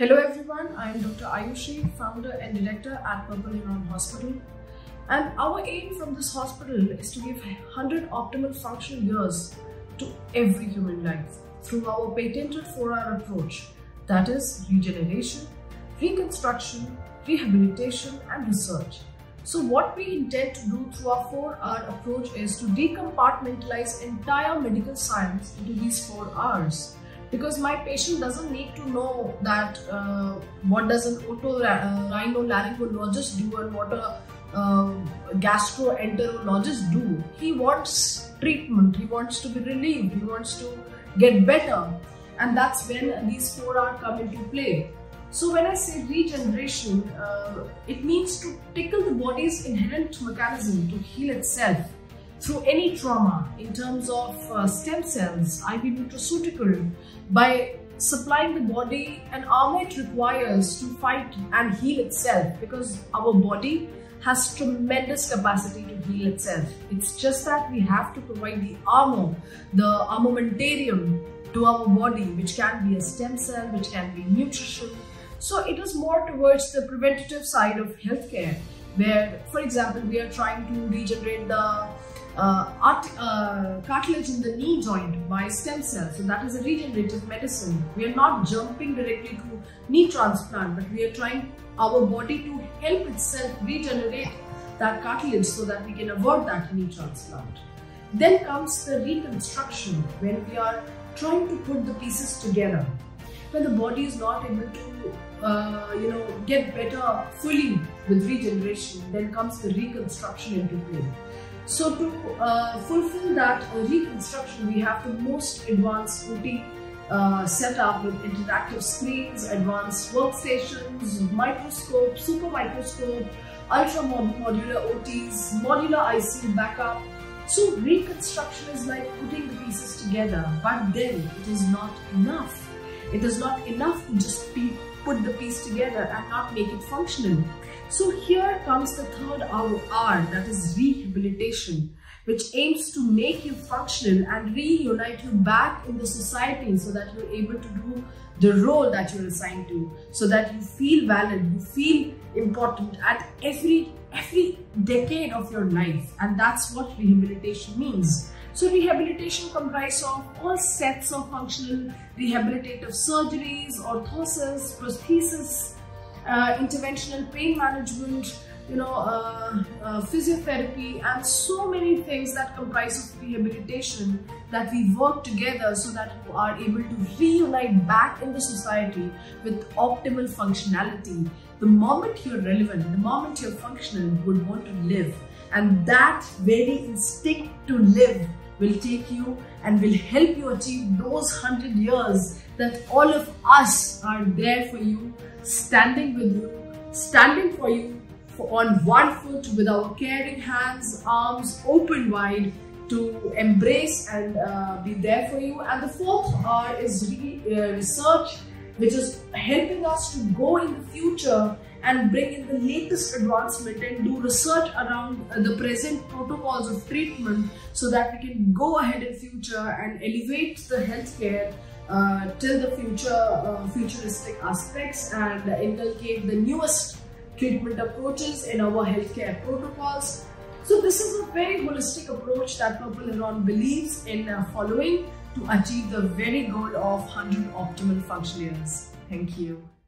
Hello everyone, I am Dr. Ayushi, founder and director at Purple Heron Hospital. And our aim from this hospital is to give 100 optimal functional years to every human life through our patented 4R approach, that is regeneration, reconstruction, rehabilitation and research. So what we intend to do through our 4R approach is to decompartmentalize entire medical science into these 4Rs. Because my patient doesn't need to know that what does an otorhinolaryngologist do and what a gastroenterologist do. He wants treatment, he wants to be relieved, he wants to get better, and that's when these 4R come into play. So when I say regeneration, it means to tickle the body's inherent mechanism to heal itself through any trauma in terms of stem cells, IV nutraceutical, by supplying the body an armor it requires to fight and heal itself, because our body has tremendous capacity to heal itself. It's just that we have to provide the armor, the armamentarium to our body, which can be a stem cell, which can be nutrition. So it is more towards the preventative side of healthcare, where, for example, we are trying to regenerate the cartilage in the knee joint by stem cells. So that is a regenerative medicine. We are not jumping directly to knee transplant, but we are trying our body to help itself regenerate that cartilage so that we can avoid that knee transplant. Then comes the reconstruction, when we are trying to put the pieces together, when the body is not able to get better fully with regeneration. Then comes the reconstruction into play. So to fulfill that reconstruction, we have the most advanced OT setup with interactive screens, advanced workstations, microscope, super microscope, ultra modular OTs, modular ICU backup. So reconstruction is like putting the pieces together, but then it is not enough. It is not enough to just put the piece together and not make it functional. So here comes the third R, that is rehabilitation, which aims to make you functional and reunite you back in the society so that you're able to do the role that you're assigned to, so that you feel valid, you feel important at every decade of your life. And that's what rehabilitation means. So rehabilitation comprises of all sets of functional rehabilitative surgeries, orthosis, prosthesis, interventional pain management, physiotherapy, and so many things that comprise of rehabilitation, that we work together so that you are able to reunite back in the society with optimal functionality. The moment you're relevant, the moment you're functional, you would want to live. And that very instinct to live will take you and will help you achieve those 100 years that all of us are there for you, standing with you, standing for you on one foot with our caring hands, arms open wide to embrace and be there for you. And the fourth R is research, which is helping us to go in the future and bring in the latest advancement and do research around the present protocols of treatment so that we can go ahead in future and elevate the healthcare till the future futuristic aspects, and inculcate the newest treatment approaches in our healthcare protocols. So this is a very holistic approach that Purple Heron believes in following to achieve the very goal of 100 optimal functional years. Thank you.